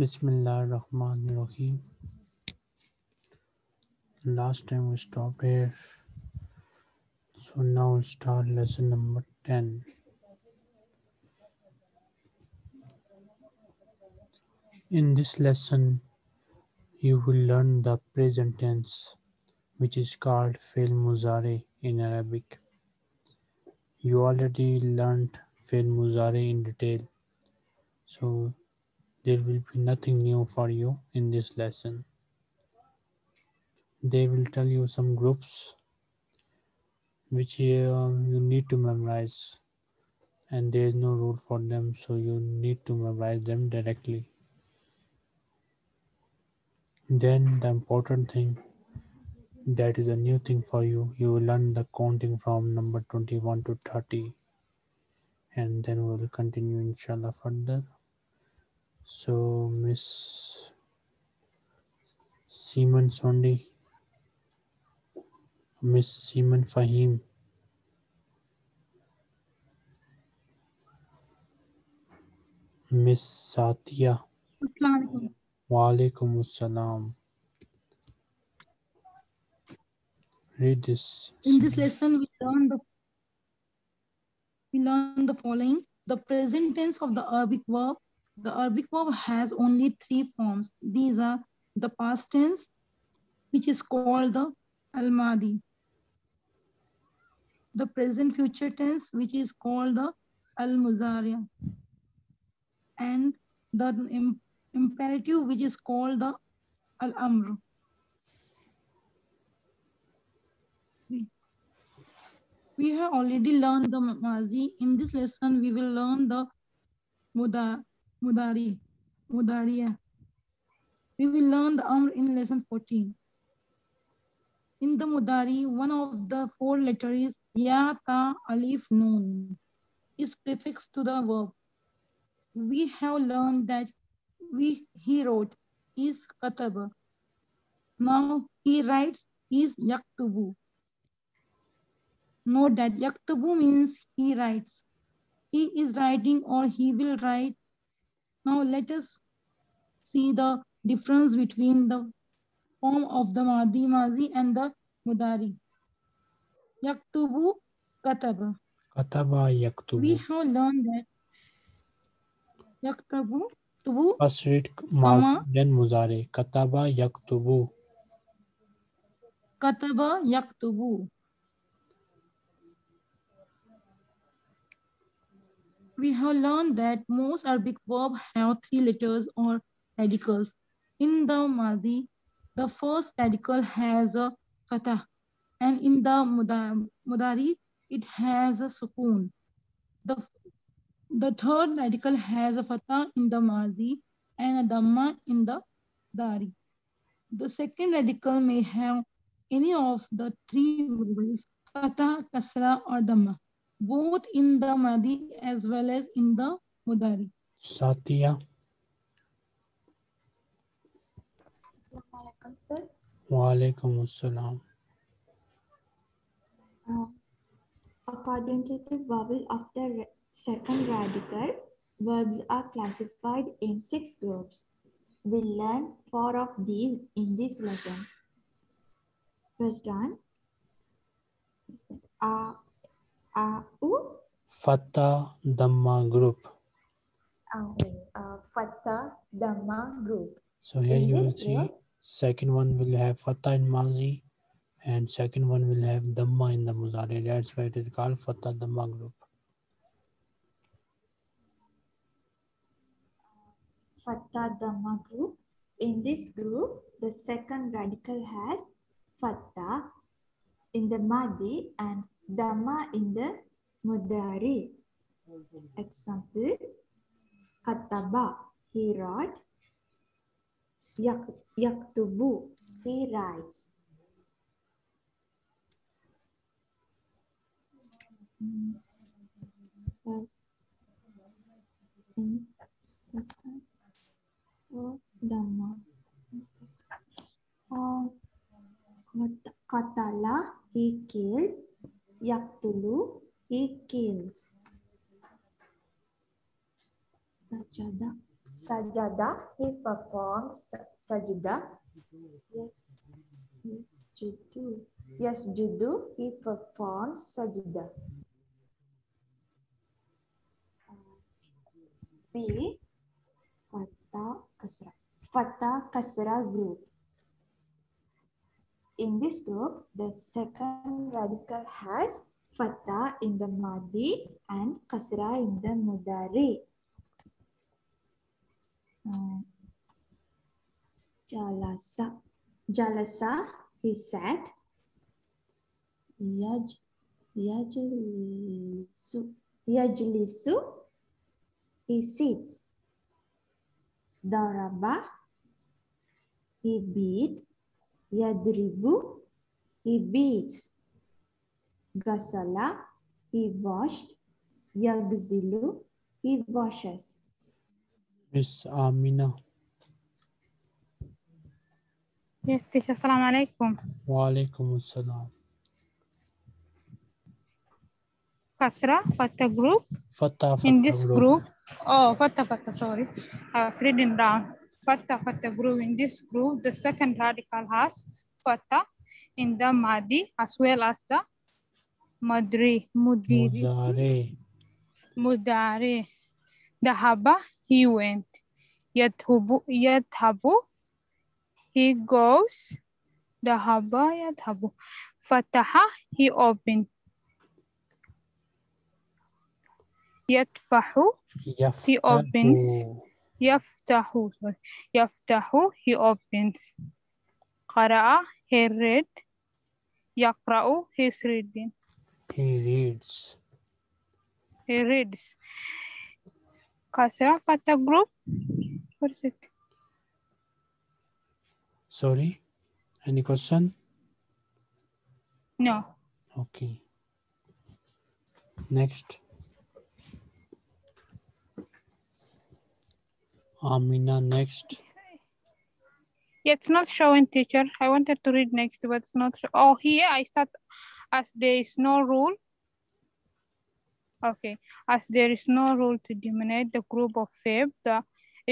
Bismillah ar-Rahman ar-Rahim. Last time we stopped here, so now we'll start lesson number 10. In this lesson, you will learn the present tense, which is called Fil Muzare in Arabic. You already learned Fil Muzare in detail, so there will be nothing new for you in this lesson. They will tell you some groups which you need to memorize, and there is no rule for them, so you need to memorize them directly. Then the important thing, that is a new thing for you, you will learn the counting from number 21 to 30, and then we will continue inshallah further. So Miss Seaman Sondi, Miss Seaman Fahim, Miss Satya, Walaikum Assalam. Read this. In this lesson, we learn the following. The present tense of the Arabic verb. The Arabic verb has only three forms. These are the past tense, which is called the Al Mādī. The present future tense, which is called the Al Muzariya. And the imperative, which is called the Al-Amr. We have already learned the Mādī. In this lesson, we will learn the Mudariya. We will learn the Amr in lesson 14. In the Mudari, one of the four letters Ya, Ta, Alif, Noon is prefixed to the verb. We have learned that he wrote is kataba. Now he writes is Yaktubu. Note that Yaktubu means he writes. He is writing or he will write. Now let us see the difference between the form of the Mādī and the Mudari. Yaktubu, kataba. Kataba, yaktubu. We have learned that Yaktubu. First read then Muzare. Kataba, yaktubu. Kataba, yaktubu. We have learned that most Arabic verbs have three letters or radicals. In the Mādī, the first radical has a fatha, and in the Mudari, it has a sukun. The third radical has a fatha in the Mādī and a damma in the Dari. The second radical may have any of the three variables, Fata, Kasra, or damma, both in the Mādī as well as in the Mudari. Satya. Assalamualaikum, sir. Walaikum assalam. According to the vowel of the second radical, verbs are classified in 6 groups. We learn 4 of these in this lesson. First one. Fata-Dhamma group. Fata-Dhamma group. So here you will see group, second one will have Fata in Mādī and second one will have Dhamma in the Muzari. That's why it is called Fata-Dhamma group. Fatta-Dhamma group. In this group, the second radical has Fatta in the Mādī and Dhamma in the Mudari. Example, Kataba, he wrote. Yaktubu, he writes. Dhamma. Qatala, he killed. Yaqtulu, he kills. Sajada. Sajada, he performs sajda. Yasjudu. Yasjudu, he performs sajda. B, Fata Kasra. Fata Kasra group. In this group, the second radical has Fata in the Mādī and Kasra in the Mudari. Jalasa. Jalasa, he sat. Yajlisu. Yajlisu, he sits. Daraba, he beat. Yadribu, he beats. Ghasala, he washed. Yaghsilu, he washes. Miss Amina. Yes, teacher. Assalamu alaikum. Wa alaikum assalam. Kasra Fata group. Fata Fata in this group. Oh, Fata Fata. Sorry, I was reading down. Fata Fata group. In this group, the second radical has Fata in the Mādī as well as the Mudari. Dhahaba, he went. Yadhhabu, he goes. Dhahaba, Yadhhabu. Fataha, he opened. Yaftahu, he opens. Yaftahu, he opens. Qara'a, he read. Yaqra'u, he's reading. He reads. Kasra Fata group. What is it? Sorry, any question? No. Okay. Next. Amina, next. Yeah, it's not showing, teacher. I wanted to read next, but it's not. Oh, here I start. As there is no rule to denominate the group of verb, the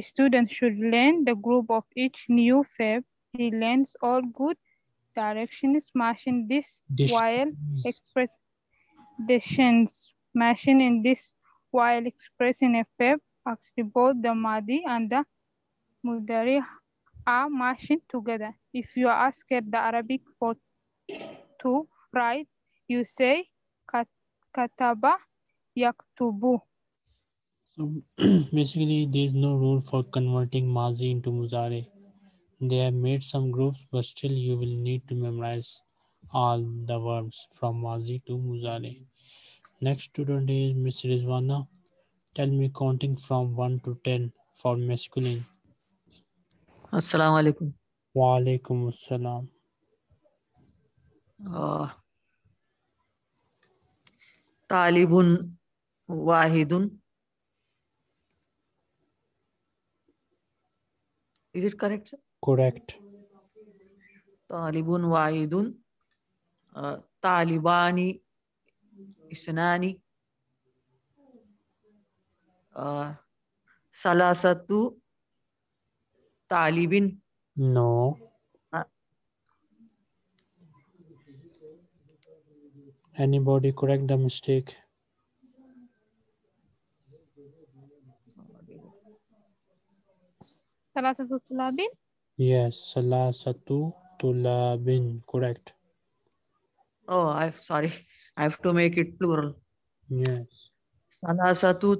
student should learn the group of each new verb. He learns all good directions, smashing this while expressing a verb. Actually, both the Mādī and the Mudari are mashing together. If you are asked the Arabic for to write, you say kataba. Yaktubu. So basically, there is no rule for converting Mādī into Muzare. They have made some groups, but still you will need to memorize all the verbs from Mādī to Muzare. Next student is Miss Rizwana. Tell me counting from 1 to 10 for masculine. Assalamu alaikum. Wa alaikum assalam. Talibun Wahidun. Is it correct, sir? Correct. Talibun Wahidun. Talibani Isnani. Salasatu Talibin. No. Anybody correct the mistake? Thalatha Tullabin? Yes, Thalatha Tullabin, correct. Oh, I'm sorry. I have to make it plural. Yes. Thalatha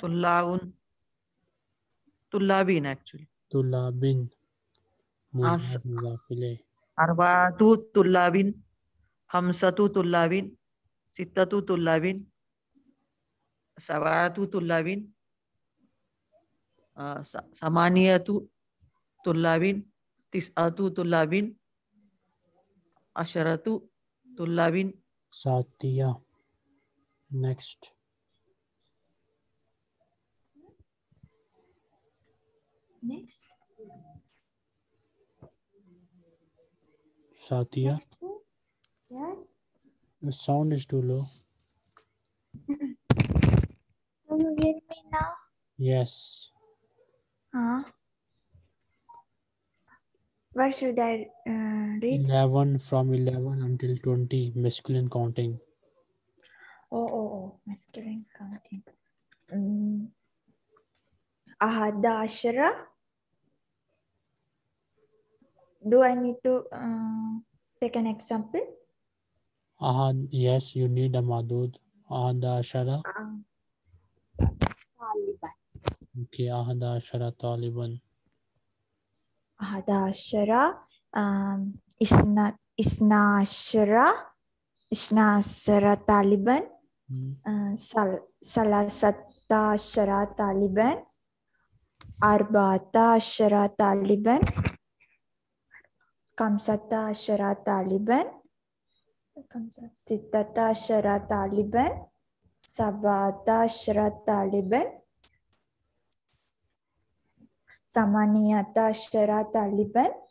Tullabun. Tullabin, actually. Tullabin. Arba'atu Tullabin. Hamsatu Tullabin. Sittatu Tullabin. Sab'atu Tullabin. Samaniyatu Tullabin, Tis'atu Tullabin, Asharatu Tullabin. Satya. Next. Satya. Yes. The sound is too low. Do you hear me now? Yes. Huh? What should I read? 11 from 11 until 20, masculine counting. Masculine counting. Ahada ashara. Do I need to take an example? Yes, you need a madud. Ahada ashara. Taliban. Okay, ahada ashara Taliban. Ahada ashara. Ithna ashara. Ithna ashara Taliban. Thalatha ashara Taliban. Arba'ata ashara Taliban. Kamsata ashara Taliban. Sittata ashara Taliban. Sabata ashara Taliban. Samaniyata ashara Taliban.